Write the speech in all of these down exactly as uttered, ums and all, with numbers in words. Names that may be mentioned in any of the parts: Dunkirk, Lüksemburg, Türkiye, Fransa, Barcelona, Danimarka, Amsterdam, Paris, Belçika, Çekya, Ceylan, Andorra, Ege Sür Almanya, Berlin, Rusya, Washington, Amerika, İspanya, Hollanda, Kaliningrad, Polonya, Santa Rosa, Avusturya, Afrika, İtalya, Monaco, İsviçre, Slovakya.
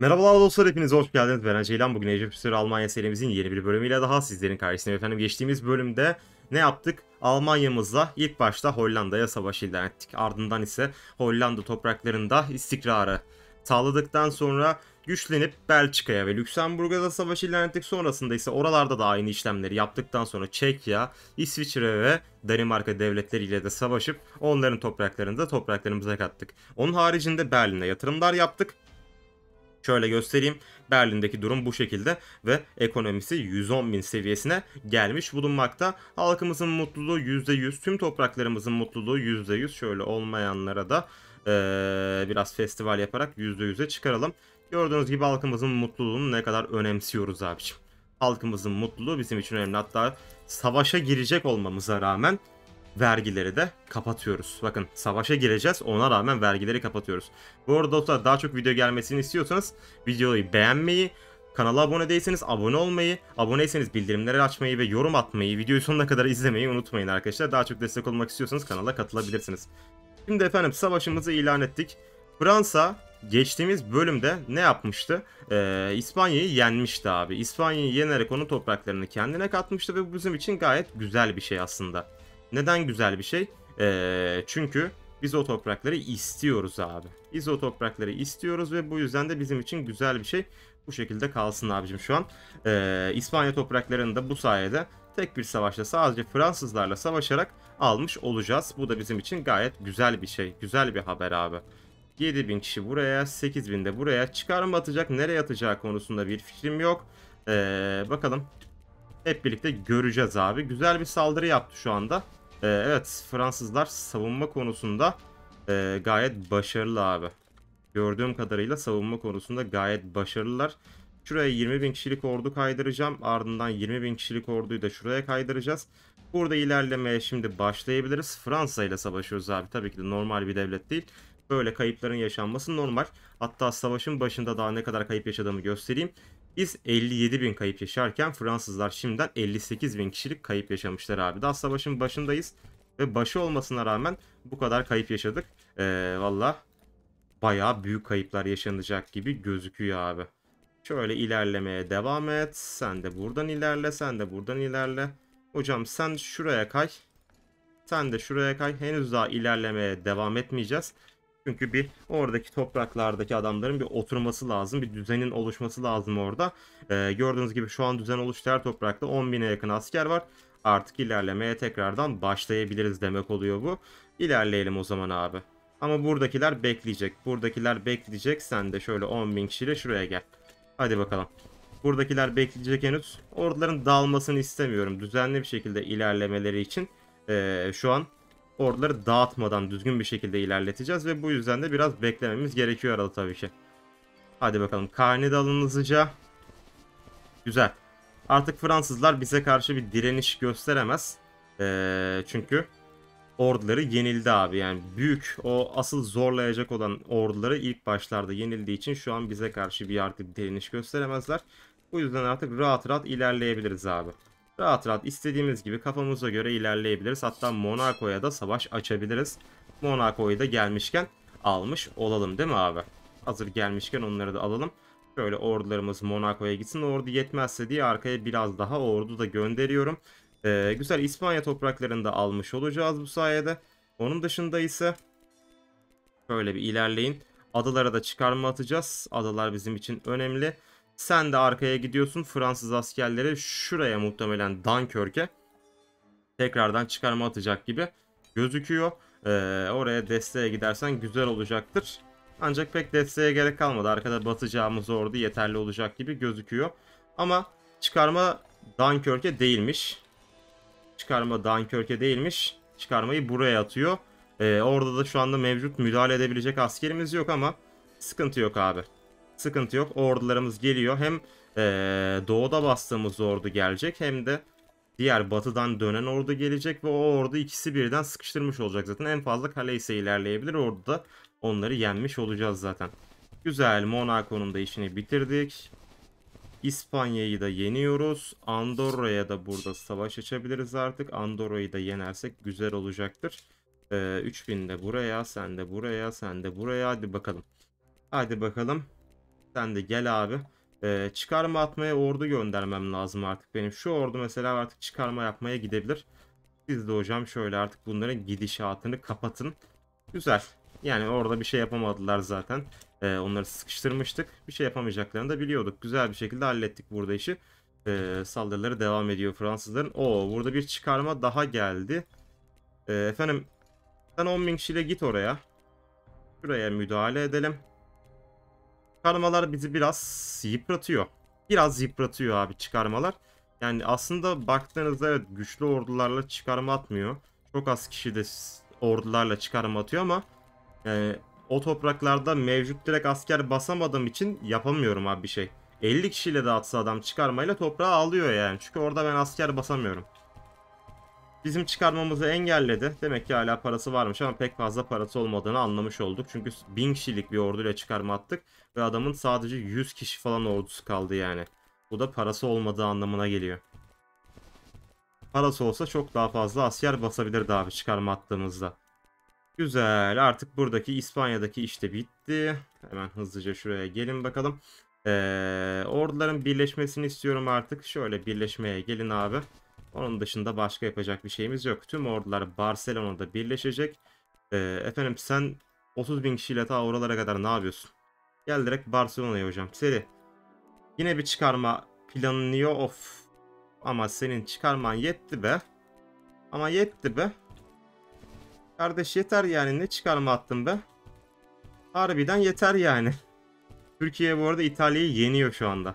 Merhabalar dostlar, hepiniz hoş geldiniz. Ben Ceylan. Bugün Ege Sür Almanya serimizin yeni bir bölümüyle daha sizlerin karşısında efendim. Geçtiğimiz bölümde ne yaptık? Almanya'mızla ilk başta Hollanda'ya savaş ilan ettik. Ardından ise Hollanda topraklarında istikrarı sağladıktan sonra güçlenip Belçika'ya ve Lüksemburg'a da savaş ilan ettik. Sonrasında ise oralarda da aynı işlemleri yaptıktan sonra Çekya, İsviçre ve Danimarka devletleriyle de savaşıp onların topraklarını da topraklarımıza kattık. Onun haricinde Berlin'e yatırımlar yaptık. Şöyle göstereyim. Berlin'deki durum bu şekilde ve ekonomisi yüz on bin seviyesine gelmiş bulunmakta. Halkımızın mutluluğu yüzde yüz, tüm topraklarımızın mutluluğu yüzde yüz. Şöyle olmayanlara da ee, biraz festival yaparak yüzde yüz'e çıkaralım. Gördüğünüz gibi halkımızın mutluluğunu ne kadar önemsiyoruz abiciğim. Halkımızın mutluluğu bizim için önemli. Hatta savaşa girecek olmamıza rağmen vergileri de kapatıyoruz. Bakın savaşa gireceğiz, ona rağmen vergileri kapatıyoruz. Bu arada dostlar, daha çok video gelmesini istiyorsanız videoyu beğenmeyi, kanala abone değilseniz abone olmayı, aboneyseniz bildirimleri açmayı ve yorum atmayı, videoyu sonuna kadar izlemeyi unutmayın arkadaşlar. Daha çok destek olmak istiyorsanız kanala katılabilirsiniz. Şimdi efendim savaşımızı ilan ettik. Fransa geçtiğimiz bölümde ne yapmıştı? Ee, İspanya'yı yenmişti abi. İspanya'yı yenerek onun topraklarını kendine katmıştı ve bu bizim için gayet güzel bir şey aslında. Neden güzel bir şey? Ee, çünkü biz o toprakları istiyoruz abi. Biz o toprakları istiyoruz ve bu yüzden de bizim için güzel bir şey. Bu şekilde kalsın abicim şu an. Ee, İspanya topraklarını da bu sayede tek bir savaşla, sadece Fransızlarla savaşarak almış olacağız. Bu da bizim için gayet güzel bir şey. Güzel bir haber abi. yedi bin kişi buraya, sekiz bin de buraya. Çıkar mı atacak, nereye atacağı konusunda bir fikrim yok. Ee, bakalım. Hep birlikte göreceğiz abi. Güzel bir saldırı yaptı şu anda. Evet, Fransızlar savunma konusunda e, gayet başarılı abi. Gördüğüm kadarıyla savunma konusunda gayet başarılılar. Şuraya yirmi bin kişilik ordu kaydıracağım. Ardından yirmi bin kişilik orduyu da şuraya kaydıracağız. Burada ilerlemeye şimdi başlayabiliriz. Fransa ile savaşıyoruz abi. Tabii ki de normal bir devlet değil. Böyle kayıpların yaşanması normal. Hatta savaşın başında daha ne kadar kayıp yaşadığımı göstereyim. Biz elli yedi bin kayıp yaşarken Fransızlar şimdiden elli sekiz bin kişilik kayıp yaşamışlar abi. Daha savaşın başındayız ve başı olmasına rağmen bu kadar kayıp yaşadık. Ee, Valla bayağı büyük kayıplar yaşanacak gibi gözüküyor abi. Şöyle ilerlemeye devam et. Sen de buradan ilerle, sen de buradan ilerle. Hocam sen şuraya kay. Sen de şuraya kay. Henüz daha ilerlemeye devam etmeyeceğiz. Çünkü bir oradaki topraklardaki adamların bir oturması lazım. Bir düzenin oluşması lazım orada. Ee, gördüğünüz gibi şu an düzen oluştu. Her toprakta on bine yakın asker var. Artık ilerlemeye tekrardan başlayabiliriz demek oluyor bu. İlerleyelim o zaman abi. Ama buradakiler bekleyecek. Buradakiler bekleyecek. Sen de şöyle on bin kişiyle şuraya gel. Hadi bakalım. Buradakiler bekleyecek henüz. Orduların dağılmasını istemiyorum. Düzenli bir şekilde ilerlemeleri için ee, şu an orduları dağıtmadan düzgün bir şekilde ilerleteceğiz ve bu yüzden de biraz beklememiz gerekiyor arada tabii ki. Hadi bakalım, karne de alın hızlıca. Güzel. Artık Fransızlar bize karşı bir direniş gösteremez. Ee, çünkü orduları yenildi abi. Yani büyük, o asıl zorlayacak olan orduları ilk başlarda yenildiği için şu an bize karşı bir artık direniş gösteremezler. Bu yüzden artık rahat rahat ilerleyebiliriz abi. Rahat rahat istediğimiz gibi kafamıza göre ilerleyebiliriz. Hatta Monaco'ya da savaş açabiliriz. Monaco'yu da gelmişken almış olalım değil mi abi? Hazır gelmişken onları da alalım. Şöyle ordularımız Monaco'ya gitsin. Ordu yetmezse diye arkaya biraz daha ordu da gönderiyorum. Ee, güzel, İspanya topraklarını da almış olacağız bu sayede. Onun dışında ise şöyle bir ilerleyin. Adalara da çıkarma atacağız. Adalar bizim için önemli. Sen de arkaya gidiyorsun. Fransız askerleri şuraya, muhtemelen Dunkirk'e tekrardan çıkarma atacak gibi gözüküyor. Ee, oraya desteğe gidersen güzel olacaktır. Ancak pek desteğe gerek kalmadı. Arkada batacağımız ordu yeterli olacak gibi gözüküyor. Ama çıkarma Dunkirk'e değilmiş. Çıkarma Dunkirk'e değilmiş. Çıkarmayı buraya atıyor. Ee, orada da şu anda mevcut müdahale edebilecek askerimiz yok ama sıkıntı yok abi. Sıkıntı yok. Ordularımız geliyor. Hem ee, doğuda bastığımız ordu gelecek, hem de diğer batıdan dönen ordu gelecek ve o ordu ikisi birden sıkıştırmış olacak zaten. En fazla kale ise ilerleyebilir. Orduda onları yenmiş olacağız zaten. Güzel. Monaco'nun da işini bitirdik. İspanya'yı da yeniyoruz. Andorra'ya da burada savaş açabiliriz artık. Andorra'yı da yenersek güzel olacaktır. E, üç bin de buraya, sen de buraya, sen de buraya. Hadi bakalım. Hadi bakalım. Sen de gel abi. Ee, çıkarma atmaya ordu göndermem lazım artık. Benim şu ordu mesela artık çıkarma yapmaya gidebilir. Siz de hocam şöyle artık bunların gidişatını kapatın. Güzel. Yani orada bir şey yapamadılar zaten. Ee, onları sıkıştırmıştık. Bir şey yapamayacaklarını da biliyorduk. Güzel bir şekilde hallettik burada işi. Ee, saldırıları devam ediyor Fransızların. Oo, burada bir çıkarma daha geldi. Ee, efendim sen on bin kişiyle git oraya. Şuraya müdahale edelim. Çıkarmalar bizi biraz yıpratıyor. Biraz yıpratıyor abi çıkarmalar. Yani aslında baktığınızda evet, güçlü ordularla çıkarma atmıyor. Çok az kişi de ordularla çıkarma atıyor ama yani o topraklarda mevcut direkt asker basamadığım için yapamıyorum abi bir şey. elli kişiyle de atsa adam çıkarmayla toprağı alıyor yani. Çünkü orada ben asker basamıyorum. Bizim çıkarmamızı engelledi. Demek ki hala parası varmış ama pek fazla parası olmadığını anlamış olduk. Çünkü bin kişilik bir orduyla çıkarma attık. Ve adamın sadece yüz kişi falan ordusu kaldı yani. Bu da parası olmadığı anlamına geliyor. Parası olsa çok daha fazla asker basabilirdi abi çıkarma attığımızda. Güzel, artık buradaki İspanya'daki işte bitti. Hemen hızlıca şuraya gelin bakalım. Ee, orduların birleşmesini istiyorum artık. Şöyle birleşmeye gelin abi. Onun dışında başka yapacak bir şeyimiz yok. Tüm ordular Barcelona'da birleşecek. Ee, efendim sen otuz bin kişiyle ta oralara kadar ne yapıyorsun? Gel direkt Barcelona'ya hocam. Seri. Yine bir çıkarma planlıyor. Of. Ama senin çıkarman yetti be. Ama yetti be. Kardeş yeter yani. Ne çıkarma attın be? Harbiden yeter yani. Türkiye bu arada İtalya'yı yeniyor şu anda.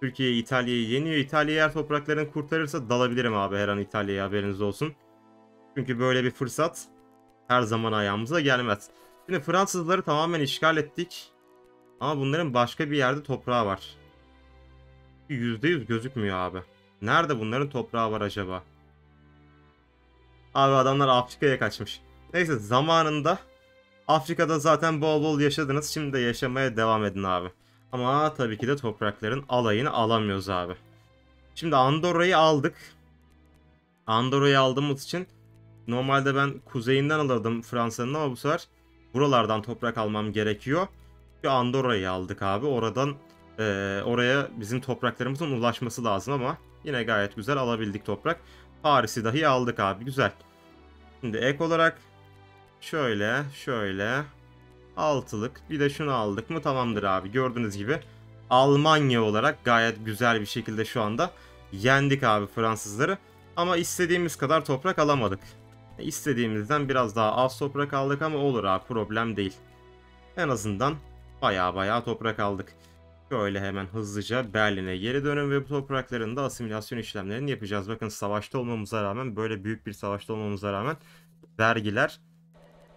Türkiye İtalya'yı yeniyor. İtalya eğer topraklarını kurtarırsa dalabilirim abi her an İtalya'ya, haberiniz olsun. Çünkü böyle bir fırsat her zaman ayağımıza gelmez. Şimdi Fransızları tamamen işgal ettik. Ama bunların başka bir yerde toprağı var. yüzde yüz gözükmüyor abi. Nerede bunların toprağı var acaba? Abi adamlar Afrika'ya kaçmış. Neyse zamanında Afrika'da zaten bol bol yaşadınız. Şimdi de yaşamaya devam edin abi. Ama tabii ki de toprakların alayını alamıyoruz abi. Şimdi Andorra'yı aldık. Andorra'yı aldığımız için normalde ben kuzeyinden alırdım Fransa'nın ama bu sefer buralardan toprak almam gerekiyor. Çünkü Andorra'yı aldık abi. Oradan e, oraya bizim topraklarımızın ulaşması lazım ama yine gayet güzel alabildik toprak. Paris'i dahi aldık abi. Güzel. Şimdi ek olarak şöyle şöyle... Altılık bir de şunu aldık mı tamamdır abi. Gördüğünüz gibi Almanya olarak gayet güzel bir şekilde şu anda yendik abi Fransızları. Ama istediğimiz kadar toprak alamadık. İstediğimizden biraz daha az toprak aldık ama olur abi, problem değil. En azından baya baya toprak aldık. Şöyle hemen hızlıca Berlin'e geri dönün ve bu toprakların da asimilasyon işlemlerini yapacağız. Bakın savaşta olmamıza rağmen, böyle büyük bir savaşta olmamıza rağmen vergiler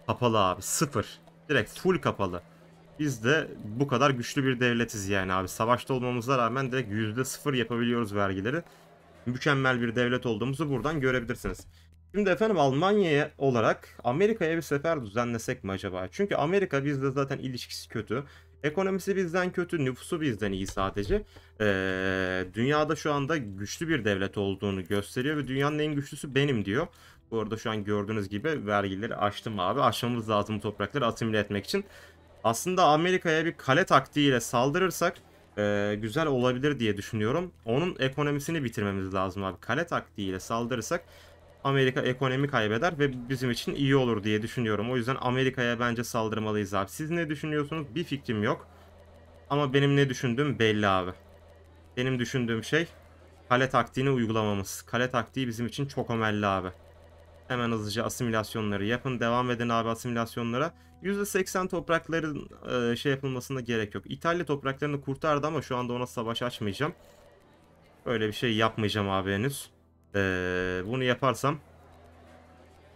kapalı abi, sıfır. Direkt full kapalı. Biz de bu kadar güçlü bir devletiz yani abi. Savaşta olmamıza rağmen direkt yüzde sıfır yapabiliyoruz vergileri. Mükemmel bir devlet olduğumuzu buradan görebilirsiniz. Şimdi efendim Almanya'ya olarak Amerika'ya bir sefer düzenlesek mi acaba? Çünkü Amerika bizde zaten ilişkisi kötü. Ekonomisi bizden kötü, nüfusu bizden iyi sadece. Ee, dünyada şu anda güçlü bir devlet olduğunu gösteriyor ve dünyanın en güçlüsü benim diyor. Bu arada şu an gördüğünüz gibi vergileri açtım abi. Aşmamız lazım toprakları asimile etmek için. Aslında Amerika'ya bir kale taktiğiyle saldırırsak e, güzel olabilir diye düşünüyorum. Onun ekonomisini bitirmemiz lazım abi. Kale taktiğiyle saldırırsak Amerika ekonomi kaybeder ve bizim için iyi olur diye düşünüyorum. O yüzden Amerika'ya bence saldırmalıyız abi. Siz ne düşünüyorsunuz? Bir fikrim yok. Ama benim ne düşündüğüm belli abi. Benim düşündüğüm şey kale taktiğini uygulamamız. Kale taktiği bizim için çok önemli abi. Hemen hızlıca asimilasyonları yapın. Devam edin abi asimilasyonlara. yüzde seksen toprakların e, şey yapılmasına gerek yok. İtalya topraklarını kurtardı ama şu anda ona savaş açmayacağım. Böyle bir şey yapmayacağım abi henüz. E, bunu yaparsam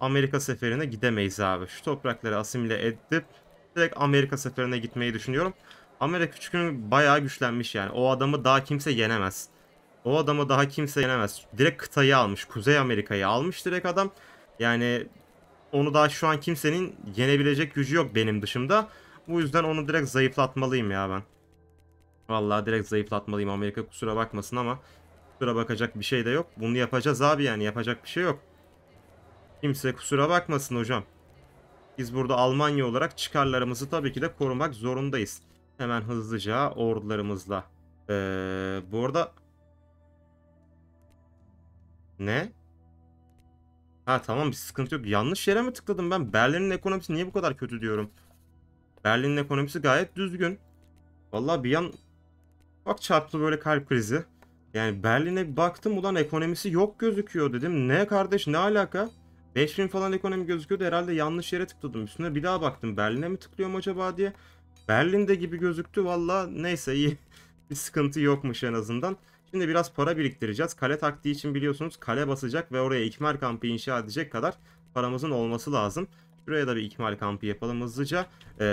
Amerika seferine gidemeyiz abi. Şu toprakları asimile edip direkt Amerika seferine gitmeyi düşünüyorum. Amerika çünkü bayağı güçlenmiş yani. O adamı daha kimse yenemez. O adamı daha kimse yenemez. Direkt kıtayı almış. Kuzey Amerika'yı almış direkt adam. Yani onu daha şu an kimsenin yenebilecek gücü yok benim dışımda. Bu yüzden onu direkt zayıflatmalıyım ya ben. Vallahi direkt zayıflatmalıyım. Amerika kusura bakmasın ama kusura bakacak bir şey de yok. Bunu yapacağız abi yani, yapacak bir şey yok. Kimse kusura bakmasın hocam. Biz burada Almanya olarak çıkarlarımızı tabii ki de korumak zorundayız. Hemen hızlıca ordularımızla. Ee, bu arada... Ne? Ha tamam, bir sıkıntı yok. Yanlış yere mi tıkladım ben? Berlin'in ekonomisi niye bu kadar kötü diyorum. Berlin'in ekonomisi gayet düzgün. Vallahi bir yan... Bak çarptı böyle kalp krizi. Yani Berlin'e baktım, ulan ekonomisi yok gözüküyor dedim. Ne kardeş, ne alaka? beş bin falan ekonomi gözüküyordu. Herhalde yanlış yere tıkladım. Üstüne bir daha baktım. Berlin'e mi tıklıyorum acaba diye. Berlin'de gibi gözüktü. Valla neyse, iyi. Bir sıkıntı yokmuş en azından. Şimdi biraz para biriktireceğiz. Kale taktiği için biliyorsunuz kale basacak ve oraya ikmal kampı inşa edecek kadar paramızın olması lazım. Şuraya da bir ikmal kampı yapalım hızlıca. Ee,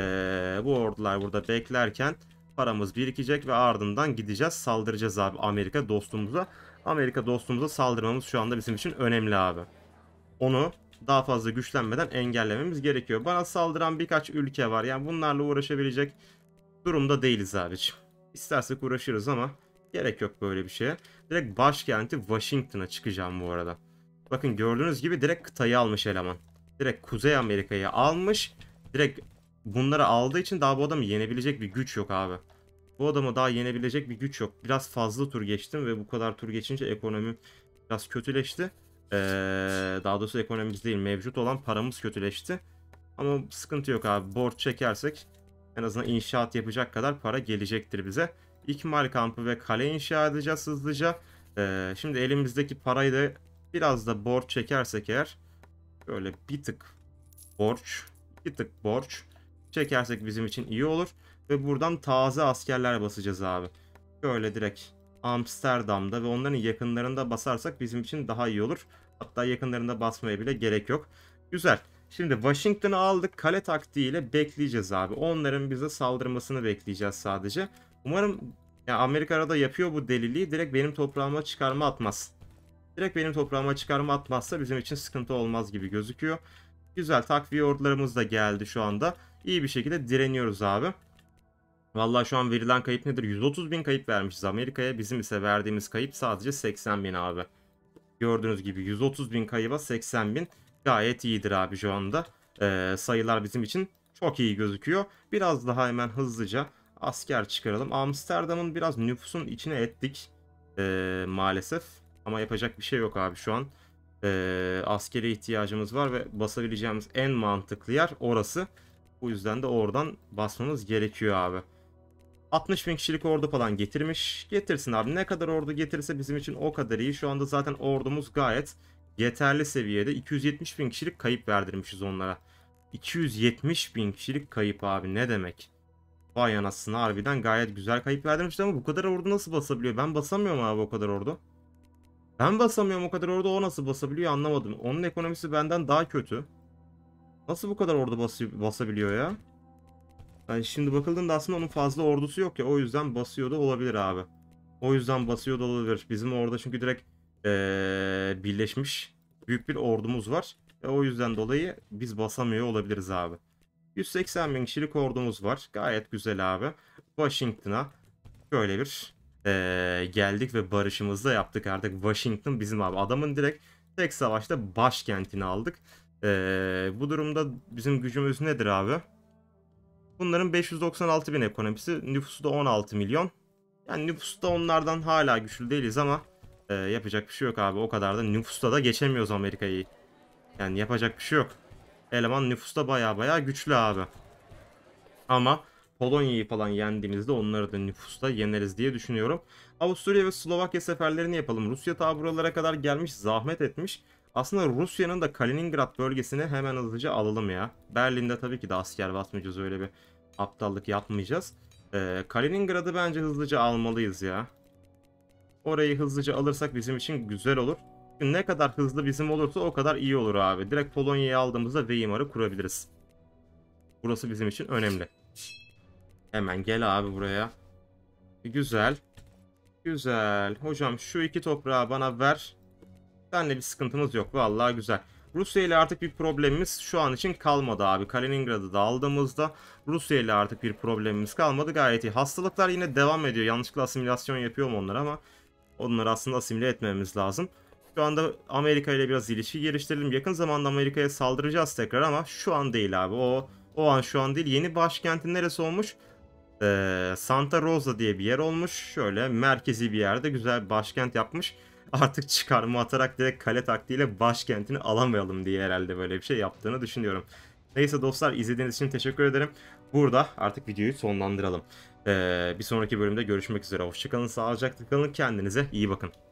bu ordular burada beklerken paramız birikecek ve ardından gideceğiz. Saldıracağız abi Amerika dostumuza. Amerika dostumuza saldırmamız şu anda bizim için önemli abi. Onu daha fazla güçlenmeden engellememiz gerekiyor. Bana saldıran birkaç ülke var. Yani bunlarla uğraşabilecek durumda değiliz abiciğim. İstersek uğraşırız ama gerek yok böyle bir şeye. Direkt başkenti Washington'a çıkacağım bu arada. Bakın gördüğünüz gibi direkt kıtayı almış eleman. Direkt Kuzey Amerika'yı almış. Direkt bunları aldığı için daha bu adamı yenebilecek bir güç yok abi. Bu adamı daha yenebilecek bir güç yok. Biraz fazla tur geçtim ve bu kadar tur geçince ekonomi biraz kötüleşti. Ee, daha doğrusu ekonomimiz değil, mevcut olan paramız kötüleşti. Ama sıkıntı yok abi, borç çekersek en azından inşaat yapacak kadar para gelecektir bize. İkmal kampı ve kale inşa edeceğiz hızlıca. Ee, şimdi elimizdeki parayı da biraz da borç çekersek eğer, böyle bir tık borç bir tık borç çekersek bizim için iyi olur. Ve buradan taze askerler basacağız abi. Şöyle direkt Amsterdam'da ve onların yakınlarında basarsak bizim için daha iyi olur. Hatta yakınlarında basmaya bile gerek yok. Güzel. Şimdi Washington'ı aldık. Kale taktiğiyle bekleyeceğiz abi. Onların bize saldırmasını bekleyeceğiz sadece. Umarım ya, Amerika'da yapıyor bu deliliği. Direkt benim toprağıma çıkarma atmaz. Direkt benim toprağıma çıkarma atmazsa bizim için sıkıntı olmaz gibi gözüküyor. Güzel, takviye ordularımız da geldi şu anda. İyi bir şekilde direniyoruz abi. Vallahi şu an verilen kayıp nedir? yüz otuz bin kayıp vermişiz Amerika'ya. Bizim ise verdiğimiz kayıp sadece seksen bin abi. Gördüğünüz gibi yüz otuz bin kayıba seksen bin gayet iyidir abi şu anda. Ee, sayılar bizim için çok iyi gözüküyor. Biraz daha hemen hızlıca asker çıkaralım. Amsterdam'ın biraz nüfusun içine ettik ee, maalesef. Ama yapacak bir şey yok abi şu an. Ee, askere ihtiyacımız var ve basabileceğimiz en mantıklı yer orası. Bu yüzden de oradan basmamız gerekiyor abi. altmış bin kişilik ordu falan getirmiş. Getirsin abi. Ne kadar ordu getirirse bizim için o kadar iyi. Şu anda zaten ordumuz gayet yeterli seviyede. iki yüz yetmiş bin kişilik kayıp verdirmişiz onlara. iki yüz yetmiş bin kişilik kayıp abi, ne demek? Vay anasını, harbiden gayet güzel kayıp verdirmişti ama bu kadar ordu nasıl basabiliyor? Ben basamıyorum abi o kadar ordu. Ben basamıyorum o kadar ordu. O nasıl basabiliyor anlamadım. Onun ekonomisi benden daha kötü. Nasıl bu kadar ordu bas basabiliyor ya? Yani şimdi bakıldığında aslında onun fazla ordusu yok ya. O yüzden basıyor da olabilir abi. O yüzden basıyor da olabilir. Bizim orada çünkü direkt ee, birleşmiş büyük bir ordumuz var. E, o yüzden dolayı biz basamıyor olabiliriz abi. yüz seksen bin kişilik ordumuz var. Gayet güzel abi. Washington'a şöyle bir ee, geldik ve barışımızı da yaptık artık. Washington bizim abi. Adamın direkt tek savaşta başkentini aldık. Ee, bu durumda bizim gücümüz nedir abi? Bunların beş yüz doksan altı bin ekonomisi, nüfusu da on altı milyon. Yani nüfusta onlardan hala güçlü değiliz ama e, yapacak bir şey yok abi. O kadar da nüfusta da geçemiyoruz Amerika'yı. Yani yapacak bir şey yok. Eleman nüfusta baya baya güçlü abi. Ama Polonya'yı falan yendiğimizde onları da nüfusta yeneriz diye düşünüyorum. Avusturya ve Slovakya seferlerini yapalım. Rusya ta buralara kadar gelmiş, zahmet etmiş. Aslında Rusya'nın da Kaliningrad bölgesini hemen hızlıca alalım ya. Berlin'de tabii ki de asker basmayacağız, öyle bir aptallık yapmayacağız. Ee, Kaliningrad'ı bence hızlıca almalıyız ya. Orayı hızlıca alırsak bizim için güzel olur. Ne kadar hızlı bizim olursa o kadar iyi olur abi. Direkt Polonya'yı aldığımızda Weimar'ı kurabiliriz. Burası bizim için önemli. Hemen gel abi buraya. Güzel. Güzel. Hocam şu iki toprağı bana ver. Senle bir sıkıntımız yok. Vallahi güzel. Rusya ile artık bir problemimiz şu an için kalmadı abi. Kaliningrad'ı da aldığımızda Rusya ile artık bir problemimiz kalmadı. Gayet iyi. Hastalıklar yine devam ediyor. Yanlışlıkla asimilasyon yapıyorum onları ama onları aslında asimile etmemiz lazım. Şu anda Amerika ile biraz ilişki geliştirelim. Yakın zamanda Amerika'ya saldıracağız tekrar ama şu an değil abi. O o an şu an değil. Yeni başkenti neresi olmuş? Ee, Santa Rosa diye bir yer olmuş. Şöyle merkezi bir yerde güzel bir başkent yapmış. Artık çıkarma atarak direkt kale taktiğiyle başkentini alamayalım diye herhalde böyle bir şey yaptığını düşünüyorum. Neyse dostlar, izlediğiniz için teşekkür ederim. Burada artık videoyu sonlandıralım. Ee, bir sonraki bölümde görüşmek üzere. Hoşçakalın, sağlıcakla kalın, kendinize iyi bakın.